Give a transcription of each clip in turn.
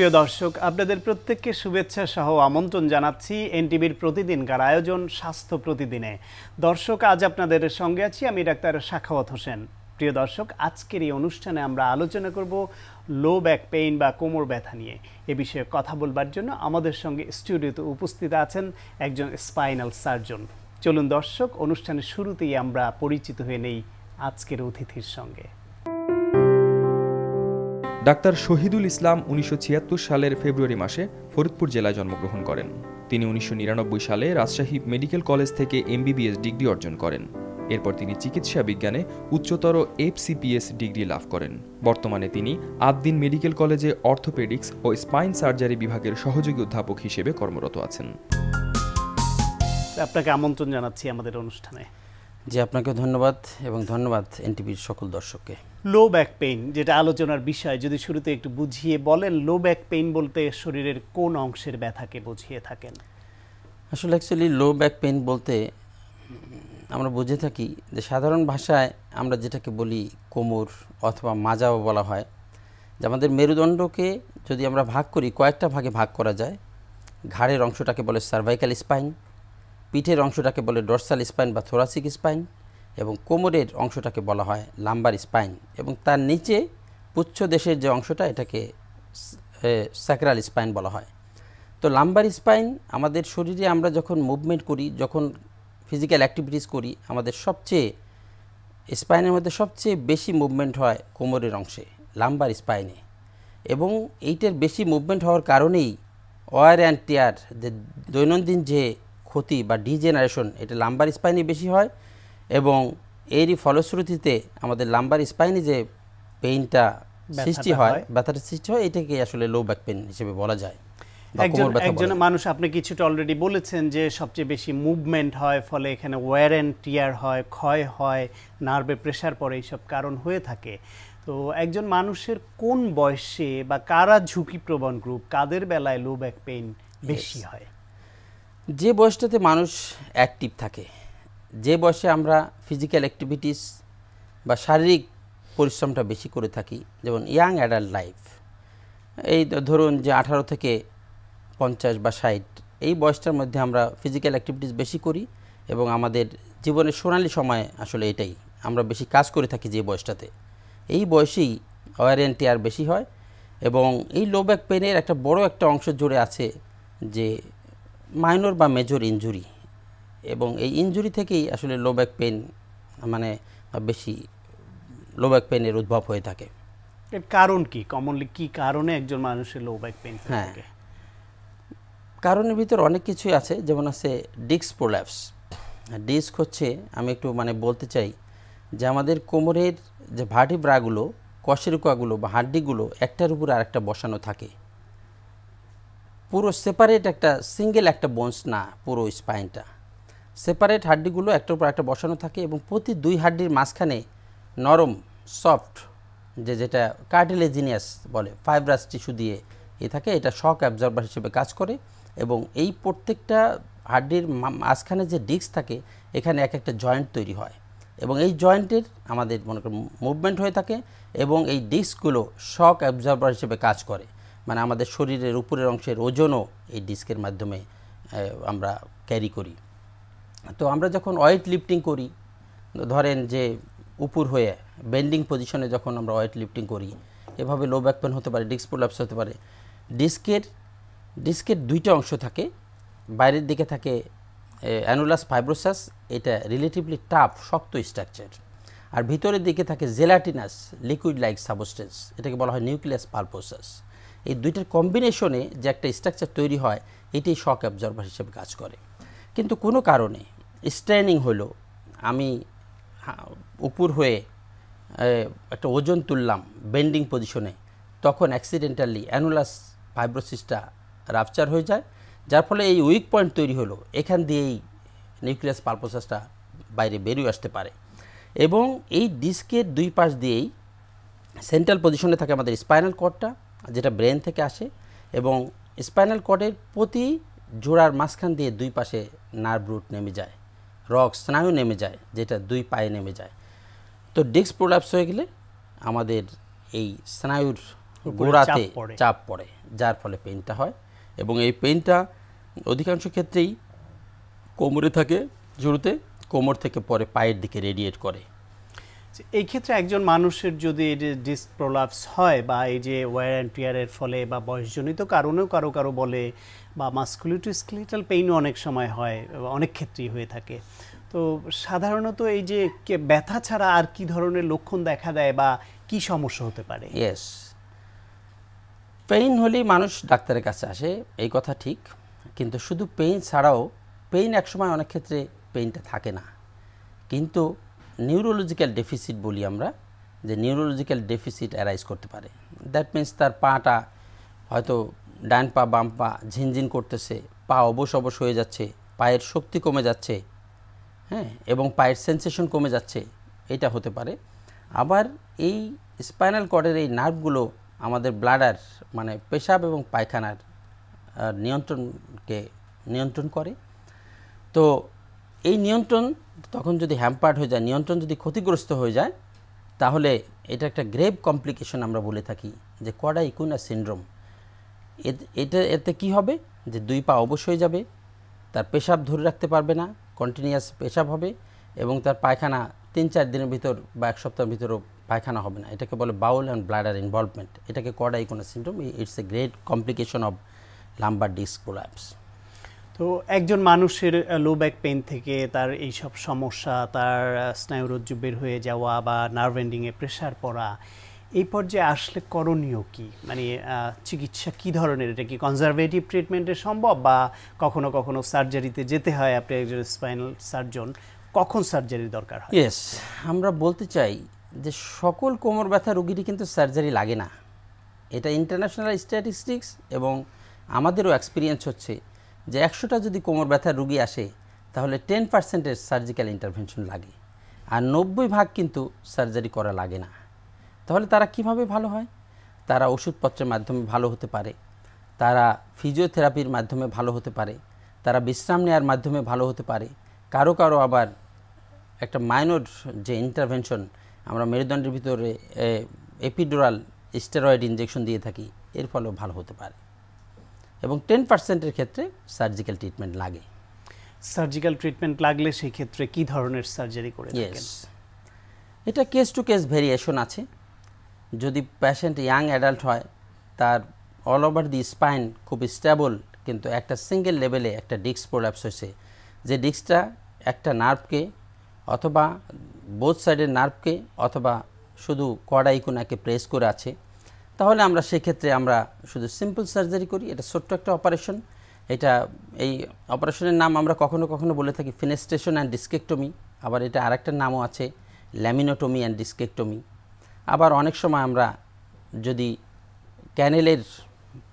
প্রিয় দর্শক আপনাদের প্রত্যেককে শুভেচ্ছা সহ আমন্ত্রণ জানাচ্ছি এনটিভির প্রতিদিনকার আয়োজন স্বাস্থ্য প্রতিদিনে। দর্শক আজ আপনাদের সঙ্গে আছি আমি ডাক্তার শাখাওয়াত হোসেন। প্রিয় দর্শক আজকের এই অনুষ্ঠানে আমরা আলোচনা করব লো ব্যাক পেইন বা কোমর ব্যথা নিয়ে। এ বিষয়ে কথা বলবার জন্য আমাদের সঙ্গে স্টুডিওতে উপস্থিত আছেন একজন স্পাইনাল সার্জন। চলুন দর্শক অনুষ্ঠানের শুরুতেই আমরা পরিচিত হয়ে নেই আজকের অতিথির সঙ্গে। ডাক্তার শহীদুল ইসলাম ১৯৭৬ সালের ফেব্রুয়ারি মাসে ফরিদপুর জেলায় জন্মগ্রহণ করেন। তিনি ১৯৯৯ সালে রাজশাহী মেডিকেল কলেজ থেকে MBBS ডিগ্রি অর্জন করেন। এরপর তিনি চিকিৎসা বিজ্ঞানে উচ্চতর FCPS ডিগ্রি লাভ করেন। বর্তমানে তিনি আদ্দিন মেডিকেল কলেজে অর্থোপেডিক্স ও স্পাইন সার্জারি বিভাগের সহযোগী অধ্যাপক হিসেবে কর্মরত আছেন। আপনাকে আমন্ত্রণ জানাচ্ছি আমাদের অনুষ্ঠানে। জি, আপনাকে ধন্যবাদ এবং ধন্যবাদ এনটিভির সকল দর্শককে। লো ব্যাক পেইন যেটা আলোচনার বিষয়, যদি শুরুতে একটু বুঝিয়ে বলেন লো ব্যাক পেইন বলতে শরীরের কোন অংশের ব্যথাকে বুঝিয়ে থাকেন? আসলে অ্যাকচুয়ালি লো ব্যাক পেইন বলতে আমরা বুঝে থাকি যে সাধারণ ভাষায় আমরা যেটাকে বলি কোমর অথবা মাজাও বলা হয়, যে আমাদের মেরুদণ্ডকে যদি আমরা ভাগ করি কয়েকটা ভাগে ভাগ করা যায়। ঘাড়ের অংশটাকে বলে সার্ভাইকাল স্পাইন, পিঠের অংশটাকে বলে ডর্সাল স্পাইন বা থোরাসিক স্পাইন, এবং কোমরের অংশটাকে বলা হয় লাম্বার স্পাইন, এবং তার নিচে পুচ্ছদেশের যে অংশটা এটাকে স্যাক্রাল স্পাইন বলা হয়। তো লাম্বার স্পাইন আমাদের শরীরে আমরা যখন মুভমেন্ট করি, যখন ফিজিক্যাল অ্যাক্টিভিটিস করি, আমাদের সবচেয়ে স্পাইনের মধ্যে সবচেয়ে বেশি মুভমেন্ট হয় কোমরের অংশে, লাম্বার স্পাইনে। এবং এইটার বেশি মুভমেন্ট হওয়ার কারণেই ওয়ার অ্যান্ড টিয়ার যে দৈনন্দিন যে ক্ষতি বা ডিজেনারেশন এটা লাম্বার স্পাইনে বেশি হয়, এবং এরই ফলশ্রুতিতে আমাদের লাম্বার স্পাইনে যে পেইনটা সৃষ্টি হয়, ব্যথাটা সৃষ্টি হয়, এটাকে আসলে লো ব্যাক পেইন হিসেবে বলা যায়। একজন মানুষ, আপনি কিছুটা অলরেডি বলেছেন যে সবচেয়ে বেশি মুভমেন্ট হয়, ফলে এখানে ওয়ার অ্যান্ড টিয়ার হয়, ক্ষয় হয়, নার্ভে প্রেশার পড়ে, এইসব কারণ হয়ে থাকে। তো একজন মানুষের কোন বয়সে বা কারা ঝুঁকিপ্রবণ গ্রুপ, কাদের বেলায় লো ব্যাক পেইন বেশি হয়? যে বয়সটাতে মানুষ অ্যাক্টিভ থাকে, যে বয়সে আমরা ফিজিক্যাল অ্যাক্টিভিটিস বা শারীরিক পরিশ্রমটা বেশি করে থাকি, যেমন ইয়াং অ্যাডাল্ট লাইফ, এই ধরুন যে 18 থেকে 50 বা 60 এই বয়সটার মধ্যে আমরা ফিজিক্যাল অ্যাক্টিভিটিস বেশি করি, এবং আমাদের জীবনের সোনালী সময় আসলে এটাই, আমরা বেশি কাজ করে থাকি যে বয়সটাতে, এই বয়সেই ওয়ার অ্যান্ড টিয়ার বেশি হয়। এবং এই লো ব্যাক পেনের একটা বড় একটা অংশ জুড়ে আছে যে মাইনর বা মেজর ইনজুরি, এবং এই ইনজুরি থেকেই আসলে লো ব্যাক পেন মানে বেশি লো ব্যাক পেনের উদ্ভব হয়ে থাকে। এর কারণ কি, কমনলি কি কারণে একজন মানুষের লো ব্যাক পেন থাকে? হ্যাঁ, কারণের ভিতর অনেক কিছুই আছে, যেমন আছে ডিস্ক প্রোল্যাপস। ডিস্ক হচ্ছে আমি একটু মানে বলতে চাই যে আমাদের কোমরের যে ভার্টিব্রাগুলো, কশেরুকাগুলো বা হাড্ডিগুলো একটার উপর আর একটা বসানো থাকে, পুরো সেপারেট একটা সিঙ্গেল একটা বোনস না, পুরো স্পাইনটা সেপারেট হাড্ডিগুলো একটার উপর একটা বসানো থাকে, এবং প্রতি দুই হাড্ডির মাঝখানে নরম সফট যেটা কার্টিলেজিনিয়াস বলে ফাইব্রাস টিস্যু দিয়ে এ থাকে, এটা শক অ্যাবজর্বার হিসেবে কাজ করে। এবং এই প্রত্যেকটা হাড্ডির মাঝখানে যে ডিস্ক থাকে এখানে এক একটা জয়েন্ট তৈরি হয়, এবং এই জয়েন্টের আমাদের মনে করেন মুভমেন্ট হয়ে থাকে, এবং এই ডিস্কগুলো শক অ্যাবজর্বার হিসেবে কাজ করে, মানে আমাদের শরীরের উপরের অংশের ওজনও এই ডিস্কের মাধ্যমে আমরা ক্যারি করি। তো আমরা যখন ওয়েট লিফটিং করি, ধরেন যে উপর হয়ে বেন্ডিং পজিশনে যখন আমরা ওয়েট লিফটিং করি, এভাবে লো ব্যাক পেন হতে পারে, ডিস্ক প্রোল্যাপস হতে পারে। ডিস্কের দুইটা অংশ থাকে, বাইরের দিকে থাকে অ্যানুলাস ফাইব্রোসাস, এটা রিলেটিভলি টাফ শক্ত স্ট্রাকচার, আর ভিতরের দিকে থাকে জেলাটিনাস লিকুইড লাইক সাবস্টেন্স, এটাকে বলা হয় নিউক্লিয়াস পালপোসাস। এই দুইটার কম্বিনেশনে যে একটা স্ট্রাকচার তৈরি হয় এটাই শক অ্যাবজর্বার হিসেবে কাজ করে। কিন্তু কোনো কারণে স্ট্রেনিং হলো, আমি উপর হয়ে একটা ওজন তুললাম বেন্ডিং পজিশনে, তখন অ্যাক্সিডেন্টালি অ্যানুলাস ফাইব্রোসিসটা রাপচার হয়ে যায়, যার ফলে এই উইক পয়েন্ট তৈরি হলো, এখান দিয়েই নিউক্লিয়াস পালপোসাসটা বাইরে বেরিয়ে আসতে পারে। এবং এই ডিস্কের দুই পাশ দিয়েই সেন্ট্রাল পজিশনে থাকে আমাদের স্পাইনাল কর্ডটা, যেটা ব্রেন থেকে আসে, এবং স্পাইনাল কর্ডের প্রতি জোড়ার মাঝখান দিয়ে দুই পাশে নার্ভ রুট নেমে যায়, রক স্নায়ু নেমে যায়, যেটা দুই পায়ে নেমে যায়। তো ডিস্ক প্রোল্যাপস হয়ে গেলে আমাদের এই স্নায়ুর গোড়াতে চাপ পড়ে যার ফলে পেইনটা হয় এবং এই পেইনটা অধিকাংশ ক্ষেত্রেই কোমরে থাকে জুড়তে কোমর থেকে পরে পায়ের দিকে রেডিয়েট করে এই ক্ষেত্রে একজন মানুষের যদি এই যে ডিস্ক প্রলাপস হয় বা এই যে ওয়্যার অ্যান্ড টিয়ারের ফলে বা বয়সজনিত কারণেও কারো কারো বলে বা মাসকুলোস্কেলেটাল পেইনও অনেক সময় হয় অনেক ক্ষেত্রেই হয়ে থাকে তো সাধারণত এই যে ব্যথা ছাড়া আর কি ধরনের লক্ষণ দেখা দেয় বা কি সমস্যা হতে পারে यस পেইন হলে মানুষ ডাক্তারের কাছে আসে এই কথা ঠিক কিন্তু শুধু পেইন ছাড়াও পেইন একসময় অনেক ক্ষেত্রে পেইনটা থাকে না কিন্তু নিউরোলজিক্যাল ডেফিসিট বলি আমরা যে নিউরোলজিক্যাল ডেফিসিট অ্যারাইজ করতে পারে দ্যাট মিন্স তার পাটা হয়তো ডান পা বাম পা ঝিনঝিন করতেছে পা অবশ অবশ হয়ে যাচ্ছে পায়ের শক্তি কমে যাচ্ছে হ্যাঁ এবং পায়ের সেন্সেশন কমে যাচ্ছে এটা হতে পারে আবার এই স্পাইনাল কর্ডের এই নার্ভগুলো আমাদের ব্লাডার মানে পেশাব এবং পায়খানার নিয়ন্ত্রণ করে তো এই নিয়ন্ত্রণ তখন যদি হ্যাম্পার্ড হয়ে যায় নিয়ন্ত্রণ যদি ক্ষতিগ্রস্ত হয়ে যায় তাহলে এটা একটা গ্রেভ কমপ্লিকেশন আমরা বলে থাকি যে কডা ইকুইনা সিনড্রোম এতে কি হবে যে দুই পা অবশ্যই যাবে তার পেশাব ধরে রাখতে পারবে না কন্টিনিউয়াস পেশাব হবে এবং তার পায়খানা ৩-৪ দিনের ভিতর বা এক সপ্তাহের ভিতরও পায়খানা হবে না এটাকে বলে বাউল অ্যান্ড ব্লাডার ইনভলভমেন্ট এটাকে cauda equina syndrome it's a great complication of lumbar disc prolapse তো একজন মানুষের লো ব্যাক পেইন থেকে তার এই সব সমস্যা তার স্নায়ুরজ্জু বের হয়ে যাওয়া বা নার্ভ এন্ডিংয়ে প্রেসার পড়া এই পর্যায়ে আসলে করণীয় কি মানে চিকিৎসা কি ধরনের এটা কি কনজারভেটিভ ট্রিটমেন্টে সম্ভব বা কখনো কখনো সার্জারিতে যেতে হয় আপনি একজন স্পাইনাল সার্জন কখন সার্জারির দরকার হয় ইয়েস আমরা বলতে চাই যে সকল কোমর ব্যথা রোগীরই কিন্তু সার্জারি লাগে না এটা ইন্টারন্যাশনাল স্ট্যাটিস্টিক্স এবং আমাদেরও এক্সপিরিয়েন্স হচ্ছে যে ১০০টা যদি কোমর ব্যথার রোগী আসে তাহলে 10% সার্জিক্যাল ইন্টারভেনশন লাগে আর 90% কিন্তু সার্জারি করা লাগে না তাহলে তারা কিভাবে ভালো হয় তারা ওষুধপত্রের মাধ্যমে ভালো হতে পারে তারা ফিজিওথেরাপির মাধ্যমে ভালো হতে পারে তারা বিশ্রাম নেওয়ার মাধ্যমে ভালো হতে পারে কারো কারো আবার একটা মাইনর যে ইন্টারভেনশন আমরা মেরুদণ্ডের ভিতরে এপিডুরাল স্টেরয়েড ইনজেকশন দিয়ে থাকি এর ফলেও ভালো হতে পারে এবং 10%-এর ক্ষেত্রে সার্জিক্যাল ট্রিটমেন্ট লাগে সার্জিক্যাল ট্রিটমেন্ট লাগলে সেই ক্ষেত্রে কি ধরনের সার্জারি করে থাকেন এটা কেস টু কেস ভেরিয়েশন আছে যদি পেশেন্ট ইয়াং অ্যাডাল্ট হয় তার অল ওভার দি স্পাইন খুব স্টেবল কিন্তু একটা সিঙ্গেল লেভেলে একটা ডিস্ক প্রোল্যাপস হয়েছে যে ডিস্কটা একটা নার্ভকে অথবা বোথ সাইডের নার্ভকে অথবা শুধু কডা ইকুইনাকে প্রেস করে আছে তাহলে আমরা সেই ক্ষেত্রে আমরা শুধু সিম্পল সার্জারি করি এটা ছোট্ট একটা অপারেশন এটা এই অপারেশনের নাম আমরা কখনো কখনো বলে থাকি ফিনেস্ট্রেশন অ্যান্ড ডিসকেক্টমি আবার এটা আরেকটা নামও আছে ল্যামিনোটমি অ্যান্ড ডিসকেক্টমি আবার অনেক সময় আমরা যদি ক্যানেলের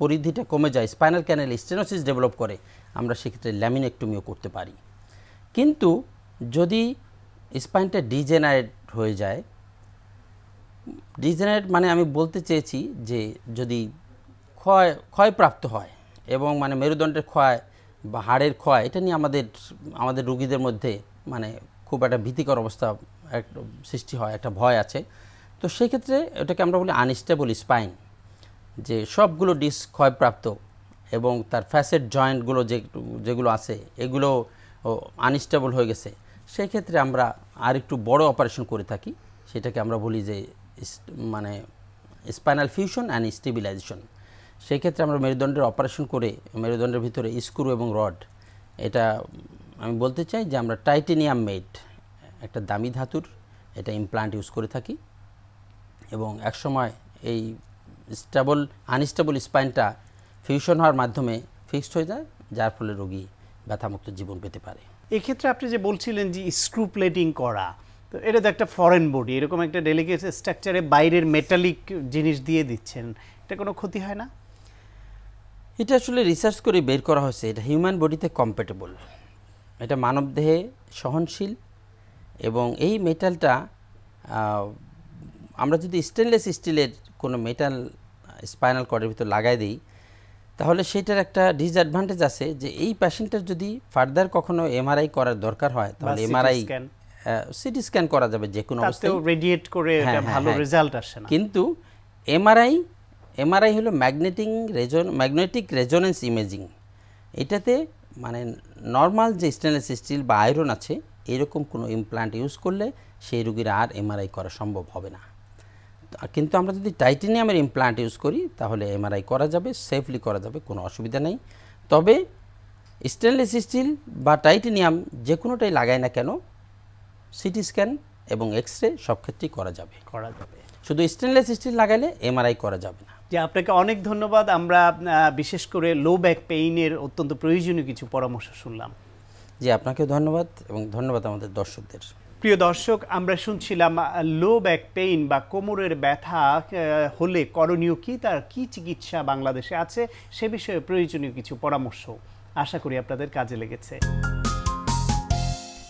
পরিধিটা কমে যায় স্পাইনাল ক্যানেল স্টেনোসিস ডেভেলপ করে আমরা সেক্ষেত্রে ল্যামিনেক্টমিও করতে পারি কিন্তু যদি স্পাইনটা ডিজেনারেট হয়ে যায় ডিজেনারেট মানে আমি বলতে চেয়েছি যে যদি ক্ষয়প্রাপ্ত হয় এবং মানে মেরুদণ্ডের ক্ষয় বা হাড়ের ক্ষয় এটা নিয়ে আমাদের রোগীদের মধ্যে মানে খুব একটা ভীতিকর অবস্থা সৃষ্টি হয় একটা ভয় আছে তো সেই ক্ষেত্রে এটাকে আমরা বলি আনস্টেবল স্পাইন যে সবগুলো ডিস্ক ক্ষয়প্রাপ্ত এবং তার ফ্যাসেট জয়েন্টগুলো যেগুলো আছে এগুলো আনস্টেবল হয়ে গেছে সেই ক্ষেত্রে আমরা আর একটু বড় অপারেশন করে থাকি সেটাকে আমরা বলি যে মানে স্পাইনাল ফিউশন অ্যান্ড স্টেবিলাইজেশন সেই ক্ষেত্রে আমরা মেরুদণ্ডের অপারেশন করে মেরুদণ্ডের ভিতরে স্ক্রু এবং রড এটা আমি বলতে চাই যে আমরা টাইটেনিয়াম মেড একটা দামি ধাতুর এটা ইমপ্লান্ট ইউজ করে থাকি এবং একসময় এই স্টেবল আনস্টেবল স্পাইনটা ফিউশন হওয়ার মাধ্যমে ফিক্সড হয়ে যায় যার ফলে রোগী ব্যথামুক্ত জীবন পেতে পারে এক্ষেত্রে আপনি যে বলছিলেন যে স্ক্রু প্লেটিং করা তো এটা তো একটা ফরেন বডি এরকম একটা ডেলিকেট স্ট্রাকচারে বাইরের মেটালিক জিনিস দিয়ে দিচ্ছেন এটা কোনো ক্ষতি হয় না এটা আসলে রিসার্চ করে বের করা হয়েছে এটা হিউম্যান বডিতে কম্প্যাটেবল এটা মানবদেহে সহনশীল এবং এই মেটালটা আমরা যদি স্টেনলেস স্টিলের কোনো মেটাল স্পাইনাল কর্ডের ভিতর লাগাই দিই তাহলে সেটার একটা ডিসঅ্যাডভান্টেজ আছে যে এই পেশেন্টের যদি ফার্দার কখনো এমআরআই করার দরকার হয় তাহলে এমআরআই সিটি স্ক্যান করা যাবে যে কোনো অবস্থায় রেডিয়েট করে একটা ভালো রেজাল্ট আসে না কিন্তু এমআরআই এমআরআই হলো ম্যাগনেটিক রেজোনেন্স ইমেজিং। এটাতে মানে নর্মাল যে স্টেনলেস স্টিল বা আয়রন আছে এরকম কোনো ইমপ্ল্যান্ট ইউজ করলে সেই রোগীর আর এমআরআই করা সম্ভব হবে না। কিন্তু আমরা যদি টাইটেনিয়ামের ইমপ্ল্যান্ট ইউজ করি তাহলে এমআরআই করা যাবে, সেফলি করা যাবে, কোনো অসুবিধা নেই। তবে স্টেনলেস স্টিল বা টাইটেনিয়াম যে কোনোটাই লাগাই না কেন সিটি স্ক্যান এবং এক্সরে সব ক্ষেত্রেই করা যাবে। শুধু স্টেনলেস স্টিল লাগাইলে এমআরআই করা যাবে না। জি, আপনাকে অনেক ধন্যবাদ। আমরা বিশেষ করে লো ব্যাক পেইনের অত্যন্ত প্রয়োজনীয় কিছু পরামর্শ শুনলাম। জি, আপনাকেও ধন্যবাদ এবং ধন্যবাদ আমাদের দর্শকদের। প্রিয় দর্শক, আমরা শুনছিলাম লো ব্যাক পেইন বা কোমরের ব্যথা হলে করণীয় কী, তার কী চিকিৎসা বাংলাদেশে আছে সে বিষয়ে প্রয়োজনীয় কিছু পরামর্শ। আশা করি আপনাদের কাজে লেগেছে।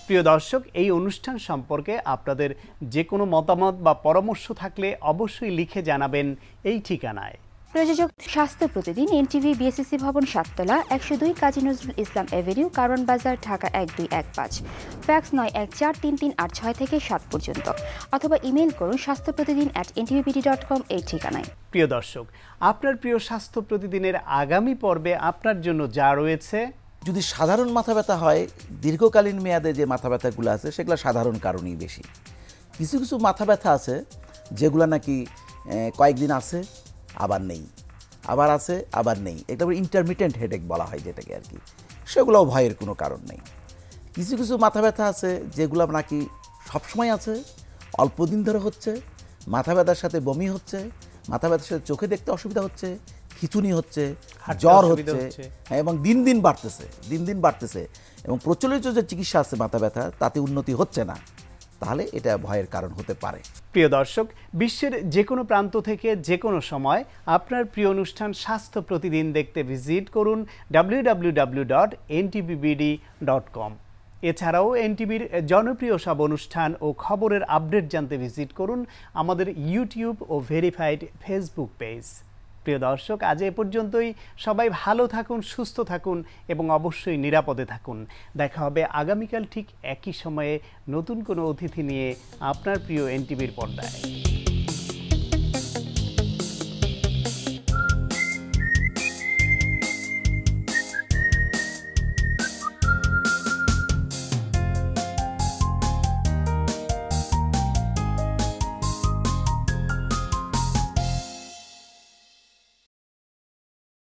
প্রিয় দর্শক, এই অনুষ্ঠান সম্পর্কে আপনাদের যে কোনো মতামত বা পরামর্শ থাকলে অবশ্যই লিখে জানাবেন এই ঠিকানায়। প্রযোজক স্বাস্থ্য প্রতিদিন, এনটিভি, বিএসসি ভবন 7তলা, 102 কাজী নজরুল ইসলাম অ্যাভিনিউ, কারওয়ান বাজার, ঢাকা 1215। ফ্যাক্স 914338 থেকে 7 পর্যন্ত, অথবা ইমেল করুন স্বাস্থ্যপ্রতিদিন@ntvbd.com এই ঠিকানায়। প্রিয় দর্শক, আপনার প্রিয় স্বাস্থ্য প্রতিদিনের আগামী পর্বে আপনার জন্য যা রয়েছে। যদি সাধারণ মাথা ব্যথা হয়, দীর্ঘকালীন মেয়াদে যে মাথা ব্যথাগুলো আছে সেগুলো সাধারণ কারণেই বেশি। কিছু কিছু মাথা ব্যথা আছে যেগুলো নাকি কয়েকদিন আছে আবার নেই, আবার আছে আবার নেই, এটা ইন্টারমিটেন্ট হেডেক বলা হয় যেটাকে আর কি, সেগুলোও ভয়ের কোনো কারণ নেই। কিছু কিছু মাথা ব্যথা আছে যেগুলো নাকি সবসময় আছে, অল্প দিন ধরে হচ্ছে, মাথা ব্যথার সাথে বমি হচ্ছে, মাথা ব্যথার সাথে চোখে দেখতে অসুবিধা হচ্ছে, খিচুনি হচ্ছে, জ্বর হচ্ছে এবং দিন দিন বাড়তেছে এবং প্রচলিত যে চিকিৎসা আছে মাথা ব্যথা তাতে উন্নতি হচ্ছে না, তাহলে এটা ভয়ের কারণ হতে পারে। প্রিয় দর্শক, বিশ্বের যে কোনো প্রান্ত থেকে যে কোনো সময় আপনার প্রিয় অনুষ্ঠান স্বাস্থ্য প্রতিদিন দেখতে ভিজিট করুন www.ntvbd.com। এছাড়াও এনটিভির জনপ্রিয় সব অনুষ্ঠান ও খবরের আপডেট জানতে ভিজিট করুন আমাদের ইউটিউব ও ভেরিফাইড ফেসবুক পেজ। প্রিয় দর্শক, আজ এ পর্যন্তই। সবাই ভালো থাকুন, সুস্থ থাকুন এবং অবশ্যই নিরাপদে থাকুন। দেখা হবে আগামীকাল ঠিক একই সময়ে নতুন কোনো অতিথি নিয়ে আপনার প্রিয় এনটিভির পর্দায়।